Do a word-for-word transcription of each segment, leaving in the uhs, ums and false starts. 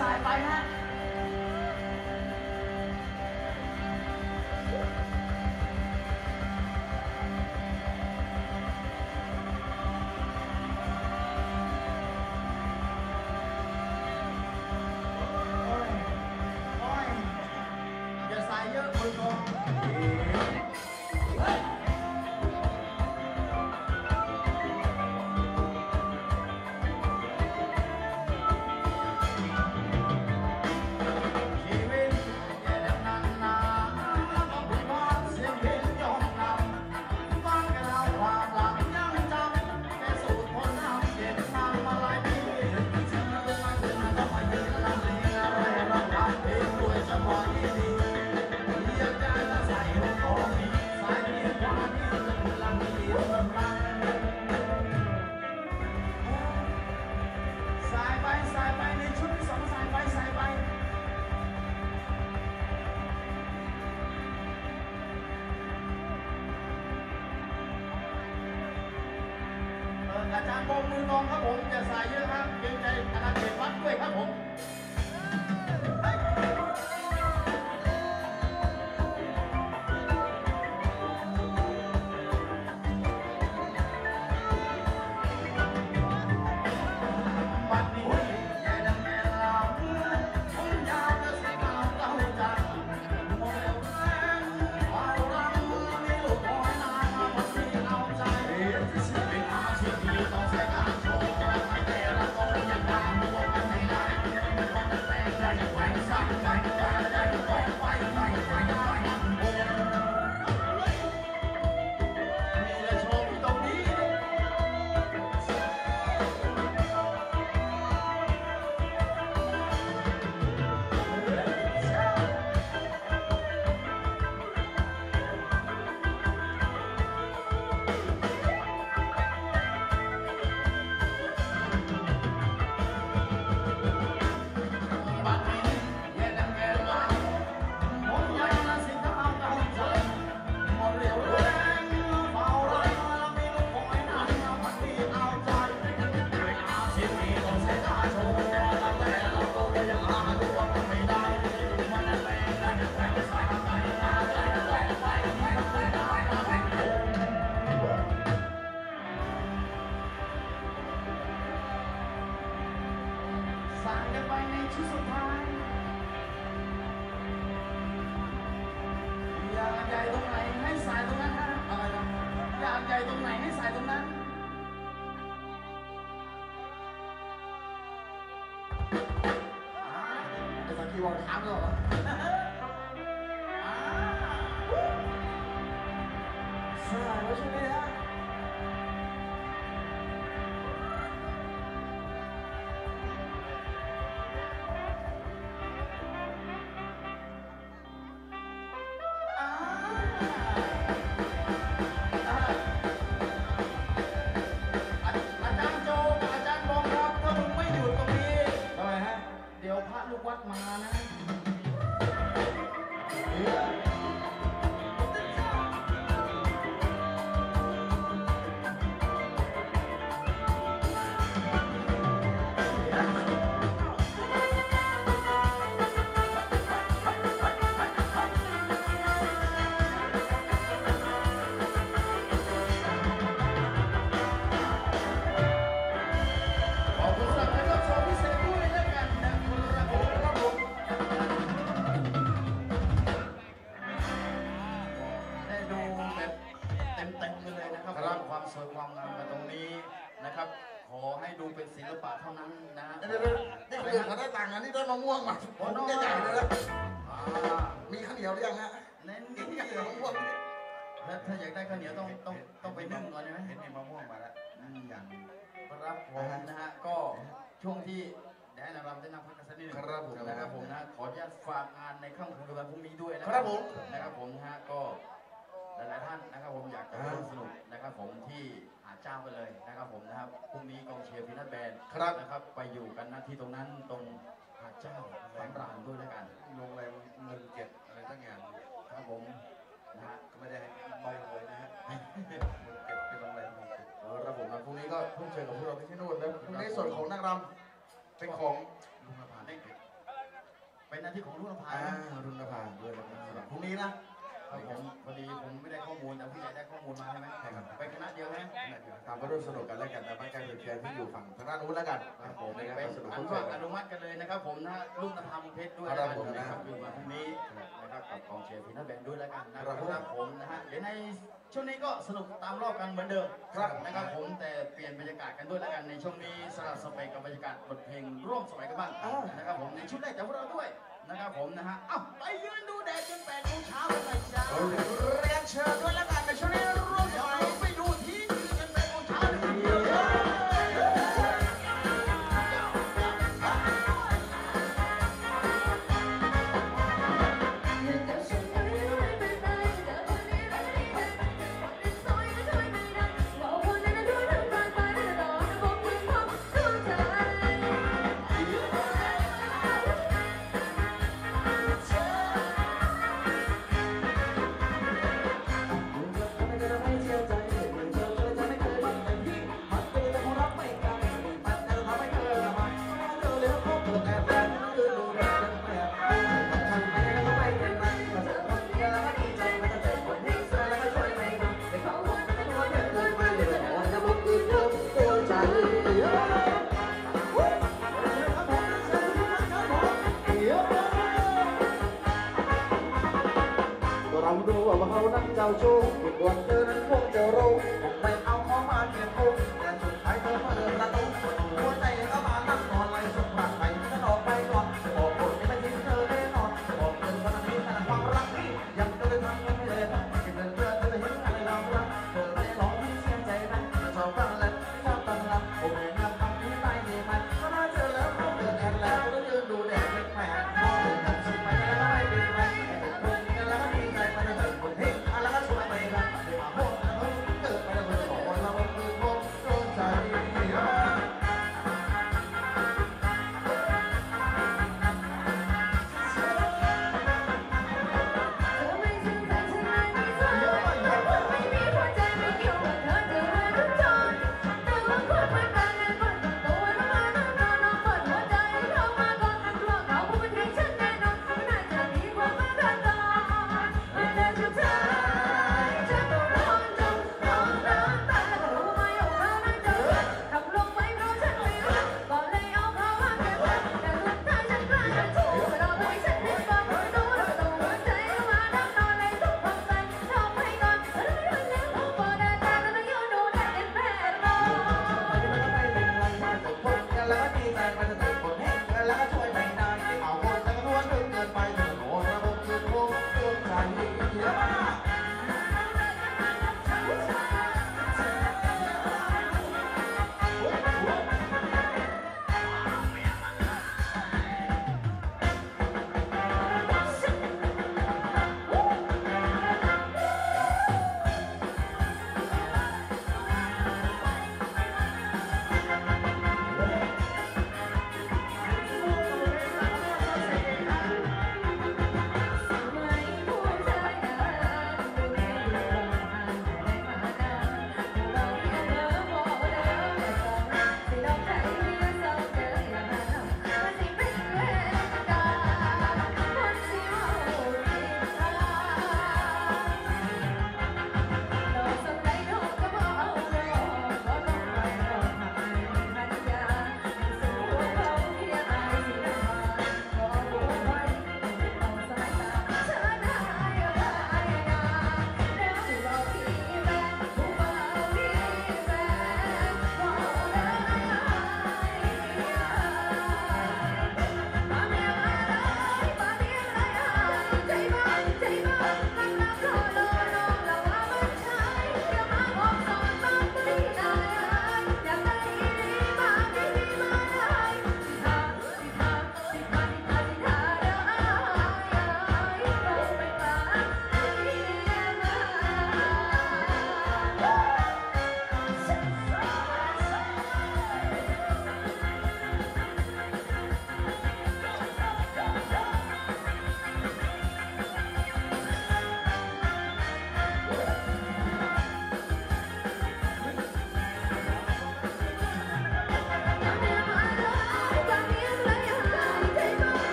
สายไปฮะอาจารย์บงมือกองครับผมจะสายเยอะครับเกรงใจอาจารย์เด็กวัดด้วยครับผมตรงไหนให้สายตรงนั้นไอ้สักทีว่าถามแล้วเหรอสายแล้วใช่ไหมฮะวัดมานะขอให้ดูเป็นศิลปะเท่านั้นนะเดี๋ยวๆนี่เรื่องเขาได้ตังค์นะนี่ได้มะม่วงมาผมจะจ่ายเลยนะมีข้าวเหนียวหรือยังฮะนี่มะม่วงแล้วถ้าอยากได้ข้าวเหนียวต้องต้องต้องไปนึ่งก่อนใช่ไหมเห็นมีมะม่วงมาแล้วอย่างครับผมนะฮะก็ช่วงที่ได้นำรำได้นำพักกันสักนิดหนึ่งครับผมนะครับผมนะขออนุญาตฝากงานในค่ำคืนวันพรุ่งนี้ด้วยนะครับผมนะครับผมฮะก็หลายๆท่านนะครับผมอยากจะร่วมสนุกนะครับผมที่หาเจ้าไปเลยนะครับผมนะครับพรุ่งนี้กองเชียร์พินัทแบนด์ครับนะครับไปอยู่กันหน้าที่ตรงนั้นตรงหาเจ้าแหลมรามด้วยแล้วกันลงอะไรเงินเก็บอะไรตั้งอย่างครับผมนะฮะก็ไม่ได้ไปเลยนะฮะเก็บไปลงอะไรครับผมนะพรุ่งนี้ก็พรุ่งเจอกับพวกเราที่นู่นแล้วพรุ่งนี้ส่วนของนางรำเป็นของลุงอาภาได้ เป็นหน้าที่ของรุ่นภารุ่นภาด้วยนะครับพรุ่งนี้นะผมพอดีผมไม่ได้ข้อมูลแต่ผู้ใหญ่ได้ข้อมูลมาใช่ไหมใช่ครับไปคณะเดียวไหมตามมาร่วมสนุกกันแล้วกันแต่บ้านใกล้เดือดเดือดที่อยู่ฝั่งทางด้านนู้นแล้วกันผมไปสนุกผมอนุมัติกันเลยนะครับผมนะรุ่นภาเพชรด้วยนะครับอยู่วันพรุ่งนี้นะครับกับกองเชียร์พี่น้าแบนด้วยแล้วกันนะครับผมนะฮะเดี๋ยวในช่วงนี้ก็สนุกตามรอบกันเหมือนเดิมครับนะครับผมแต่เปลี่ยนบรรยากาศกันด้วยแล้วกันในช่วงนี้สลับสเปกกับบรรยากาศบทเพลงร่วมสมัยกันบ้างนะครับผมในชุดแรกจากพวกเราด้วยนะครับผมนะฮะอ้าวไปยืนดูแดดจนแปดโมงเช้ากันเลยจ้าเรียนเชิญด้วยแล้วกันในช่วงนี้ร่วมสมัยไปดูที่ยืนจนแปดโมงเช้าเลย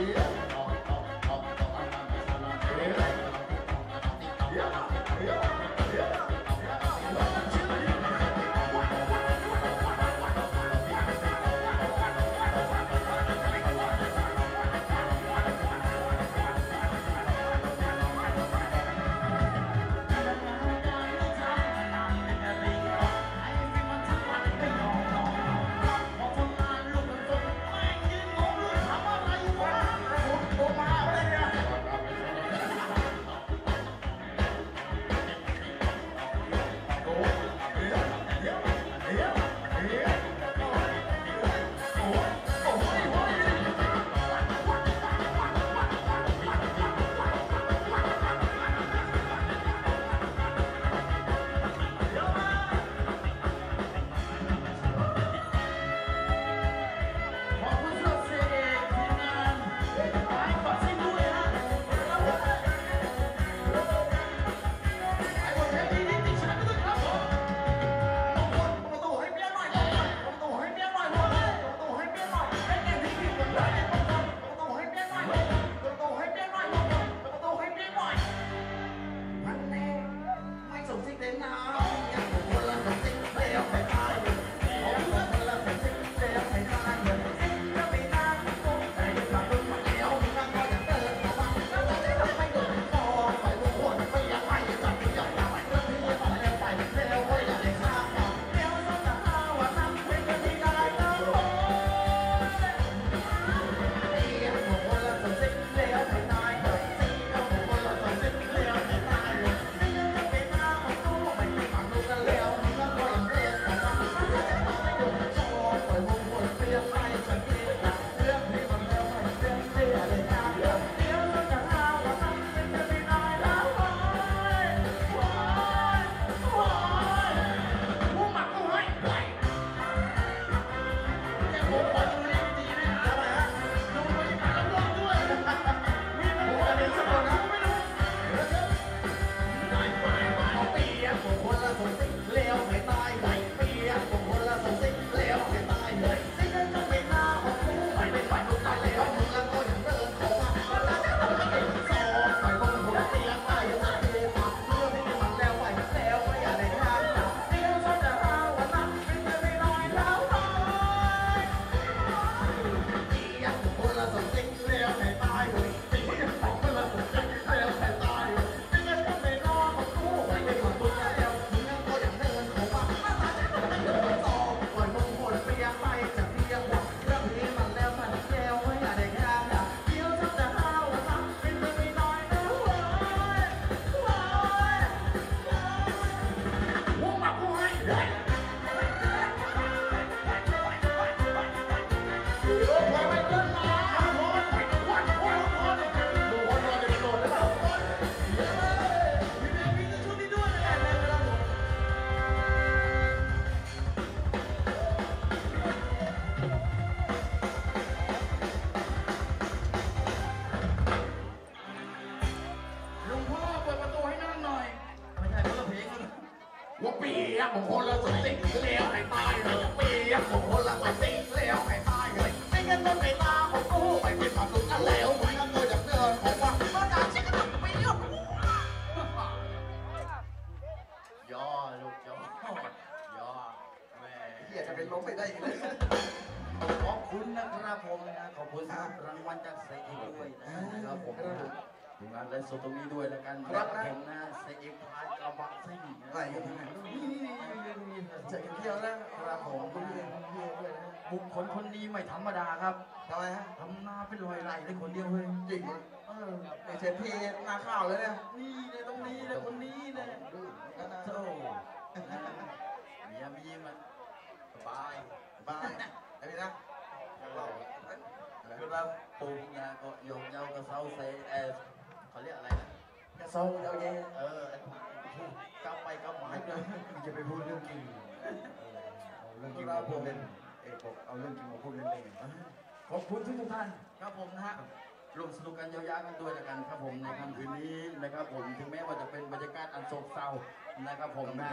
นะครับผมถึงแม้ว่าจะเป็นบรรยากาศอันโศกเศร้านะครับผมนะ